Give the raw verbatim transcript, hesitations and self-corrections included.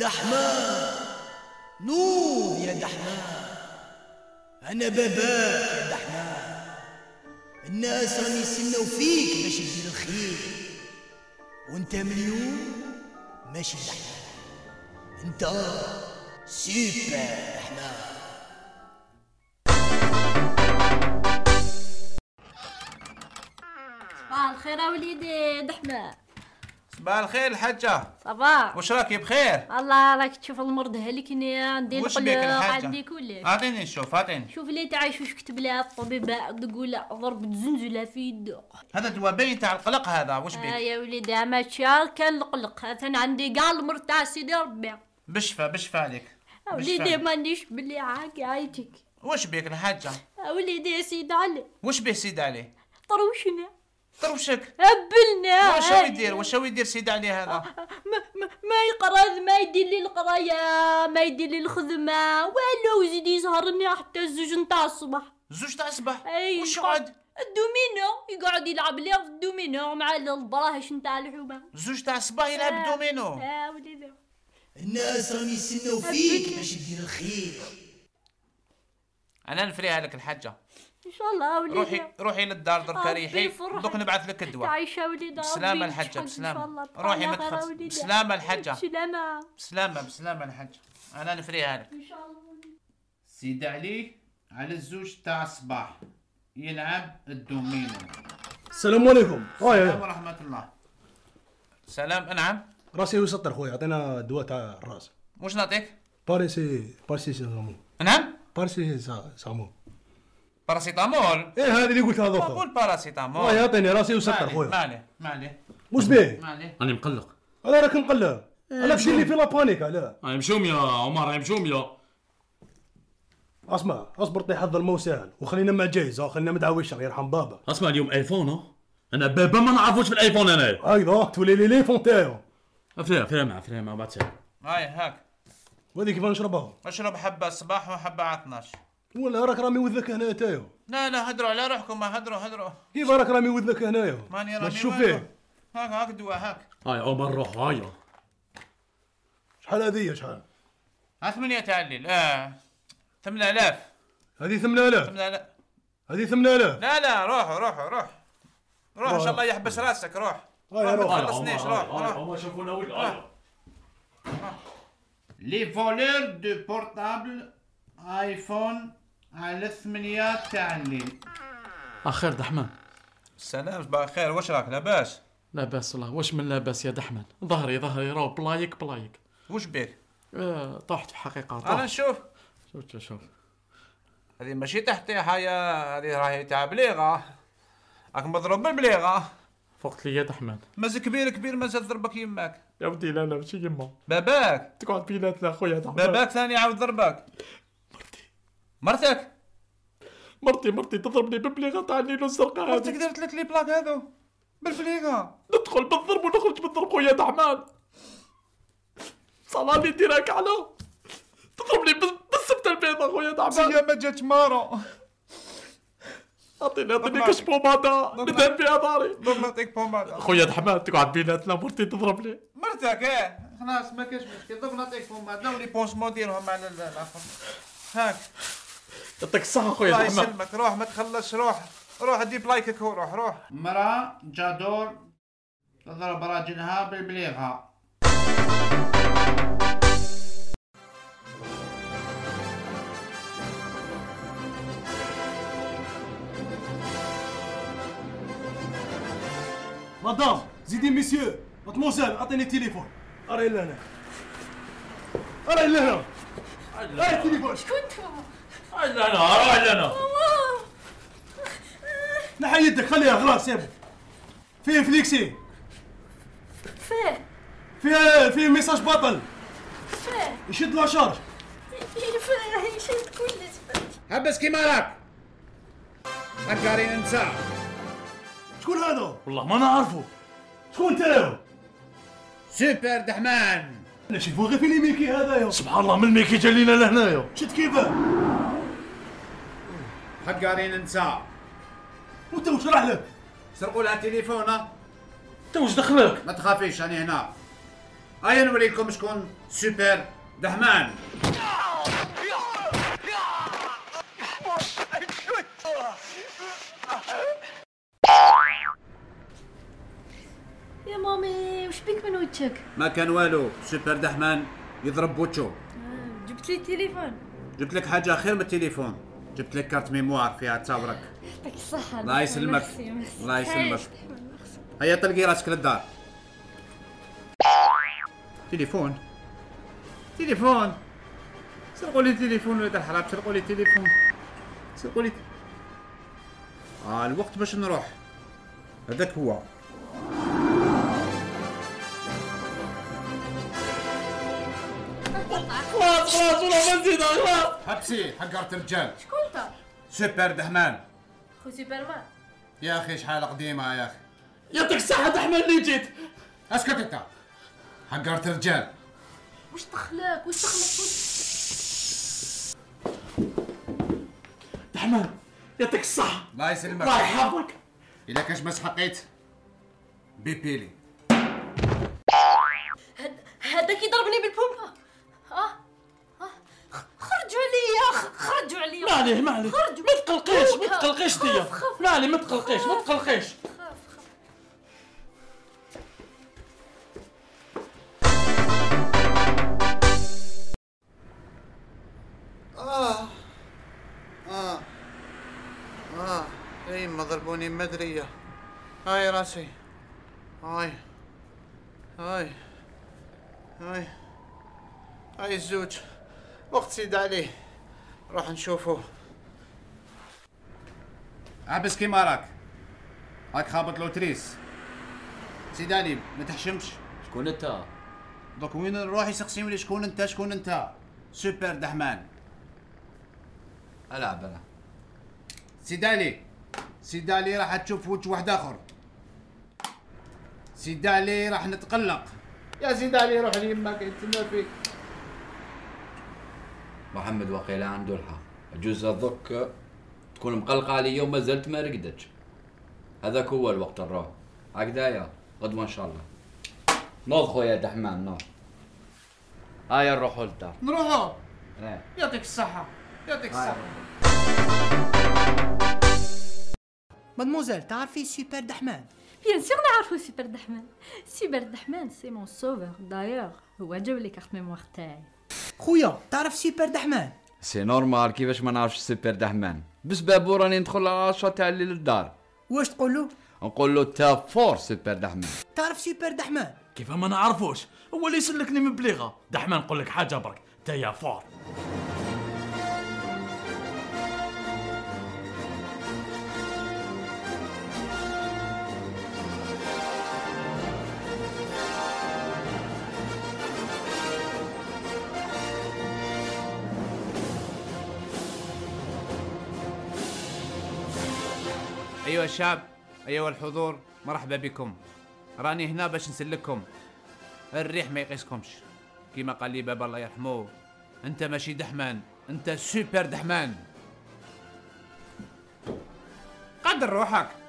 دحمان، نوض يا دحمان، أنا باباك يا دحمان، الناس راني يستناو فيك باش تدير الخير، وأنت من اليوم ماشي دحمان، أنت سوبر دحمان. صباح الخير يا وليدي دحمان. صباح الخير الحاجة. صباح. واش راكي بخير؟ والله راك تشوف المرض هلكني، عندي القلق، عندي كلش. عطيني نشوف، عطيني. شوف اللي تعايش واش كتب لها الطبيب، تقول ضربت زنزلة في يده. هذا دواء باين تاع القلق هذا، واش بك؟ آه يا وليدي ماشي كان القلق، أنا عندي كاع المرض تاع سيدي ربي. بالشفا بالشفا عليك. يا وليدي مانيش بلي عاك عايتك. واش بك الحاجة؟ يا وليدي يا سيدي علي. واش به سيدي علي؟ طروشنا. طروشك هبلنا. واش هو يدير واش هو يدير سيدي علي هذا؟ ما, ما, ما يقرا، ما يدير لي القرايه، ما يدير لي الخدمه والو، يزيد يسهرني حتى الزوج نتاع الصباح. الزوج تاع الصباح واش يقعد؟ الدومينو، يقعد يلعب لي الدومينو مع البراهش نتاع الحومه. الزوج تاع الصباح يلعب الدومينو. اه وليدي الناس راهم يستناو فيك باش دير الخير. انا نفريها لك الحاجه ان شاء الله وليدي. روحي روحي للدار درك ريحي، دوك نبعث لك الدواء. تعيش يا وليدي. بسلامه الحاجه، بسلامه. روحي ما تخافش. بسلامه الحاجه، بسلامه بسلامه بسلامه الحاجه. انا نفريها لك ان شاء الله. سيدي علي على الزوج تاع الصباح يلعب الدومينو. السلام عليكم. السلام ورحمه الله. سلام. انعم. راسي وسطر خويا، عطينا الدواء تاع الراس. واش نعطيك؟ باريسي باريسي سامون. نعم باريسي سامون. باراسيتامول؟ ايه هذه اللي قلتها دوك. قول باراسيتامول. الله يعطيني راسي وسكر خويا. ما عليه ما عليه. واش بيه؟ ما عليه. راني مقلق. انا راك مقلق. انا مشي لي في لابانيك علاه. راني مشوم يا عمر، راني مشوم يا. اسمع اصبر، طي حظ المو ساهل وخلينا مع جايز، خلينا مع دعوي الشر يرحم بابا. اسمع اليوم ايفون، انا بابا ما نعرفوش في الايفون انايا. ايوا تولي لي ليفون تاعو. فيها فيها معاه فيها معاه بعد ساعه. هاي هاك. وهذه كيفاش نشربها؟ اشرب حبه الصباح وحبه على اثناش. ولا راك رامي وذنك هنايا تايو. لا لا هدروا على روحكم، ما هدروا هدروا. كيف راك رامي وذنك هنايا؟ ماني رامي. شوف فيه هاك هاك دواء هاك. هاي عمر روح هاي. شحال هذه شحال؟ ها ثمانية تاع الليل. اه ثمانية آلاف. هذه ثمانية آلاف. ثمانية آلاف. هذه ثمانية آلاف. لا لا روحوا روحوا روحوا. روح ان شاء الله يحبس راسك، روح. هاي روح. ما تخلصنيش، روح روح. هما شافونا ولا لي فولور دو بورتابل ايفون على ثمانية تاع الليل. اخير دحمان. السلام صباح الخير، واش راك لاباس؟ لاباس الله، واش من لاباس يا دحمان، ظهري ظهري راهو بلايك بلايك. واش بيك؟ آه طحت في حقيقة. طحت. انا نشوف شوف شوف هذه ماشي تحطيحة يا، هذه راهي تاع بليغة، راك مضروب بالبليغة. فقت لي يا دحمان. مازال كبير كبير مازال ضربك يماك. يا ودي لا لا ماشي يما. باباك. تقعد بيناتنا خويا دحمان. باباك ثاني عاود ضربك. مرتك مرتي مرتي تضربني بالبليغه تاع الليل الزرقاء. مرتك درت لك لي بلاك هذو بالبليغه. ندخل بالضرب ونخرج بالضرب خويا دحمان. صلاة اللي ديرها كعله تضربني بالسبته البيضاء خويا دحمان. هي ما جاتش مارو. عطيني عطيني كاش بومادا ندهن بها داري. دوك نعطيك بومادا خويا دحمان، تقعد بيناتنا مرتي تضربني. مرتك ايه خلاص ما كاش مشكل، دوك نعطيك بومادا ولي بونسمون ديرهم على الاخر هاك. يعطيك الصحة خويا دحمان. الله يسلمك، روح ما تخلصش، روح روح دي بلايكك وروح روح. مرأة جادور تضرب راجلها بالبليغة. مدام زيدي ميسيو ماتموزيل أعطيني التليفون. أري لهنا أري لهنا أري التليفون. شكون؟ راح لهنا راح لهنا. نحي يدك خليها خلاص سيبو. فيه فليكسي. فيه فيه فيه ميساج باطل. فيه يشد لا شارج. فيه يشد كلش. حبس كيما راك. راك قاري ننسى. شكون هذا؟ والله ما نعرفو. شكون تاو؟ سوبر دحمان. انا شوفو غير فين الميكي هذايا. سبحان الله من الميكي جا لينا لهنايا. شد كيفاه؟ هاد قارين ننسى. وانت واش راح لك؟ سرقوا لها التليفون. انت واش دخلك؟ ما تخافيش انا هنا. هيا نوريكم شكون سوبر دحمان. يا مامي وش بيك من وجهك؟ ما كان والو، سوبر دحمان يضرب بوجهه. آه، جبت لي التليفون. جبت لك حاجه خير من التليفون، جبت لك كارت ميموار فيها تصاورك. يعطيك الصحه. الله يسلمك الله يسلمك. هيا طلقي راسك للدار. تليفون تليفون، سرقوا لي التليفون ولاد الحرام، سرقوا لي التليفون، سرقوا لي. اه الوقت باش نروح، هذاك هو. خلاص خلاص والله ما نزيدها، خلاص حبسيه حقرت الرجال. شكون انت؟ سوبر دحمان، خو سوبرمان. يا اخي شحال قديمه يا اخي. يعطيك الصحه دحمان اللي جيت. اسكت انت، حقرت الرجال. واش دخلك واش دخلك دحمان؟ يعطيك الصحه. الله يسلمك الله يحفظك. الا كاش ما سحقيت بيبيلي. هذاك يضربني بالبومبا. اه اه خرجوا عليا خرجوا عليا. ما عليه ما عليه ما تقلقيش ما تقلقيش ديا. ما عليه ما تقلقيش ما تقلقيش. اه اه اه ايما ضربوني مدريه. هاي راسي هاي هاي هاي هاي الزوج وقت سيد عليه. راح نشوفه. عبس كيما راك، راك خابط لوتريس. سيد علي ما تحشمش. شكون انت؟ دوك وين نروح يسقسيوني شكون انت شكون انت؟ سوبر دحمان. العب انا. سيد علي سيد علي راح تشوف وجه واحد اخر. سيد علي راح نتقلق. يا سيد علي روح ليماك يتسنى فيك. محمد وقيلا عنده الحق، بجوز هذوك تكون مقلقه عليا وما زلت ما رقدتش. هذاك هو الوقت الروح هكذايا غدوه ان شاء الله. نوض خويا دحمان نوض. هيا نروحو للدار. نروحو؟ ايه. يعطيك الصحة يعطيك الصحة. مادموزيل تعرفي سوبر دحمان؟ بيان سيغ نعرفو سوبر دحمان. سوبر دحمان سي مون سوفور دايوغ، هو جاب لي كارت ميموار تاعي. خويا تعرف سوبر دحمان؟ سي نورمال كيفاش ما نعرفش سوبر دحمان، بس بابو راني ندخل على العشرة تاع الليل للدار. واش تقولو؟ نقولو تا فور سوبر دحمان. تعرف سوبر دحمان؟ كيف ما نعرفوش، هو اللي يسلكني من بليغه. دحمان نقول لك حاجه برك، تا يا فور. أيها الشعب، أيها الحضور، مرحبا بكم. راني هنا باش نسلككم، الريح ما يقيسكمش. كيما قال لي بابا الله يرحمه، أنت ماشي دحمان، أنت سوبر دحمان. قدر روحك.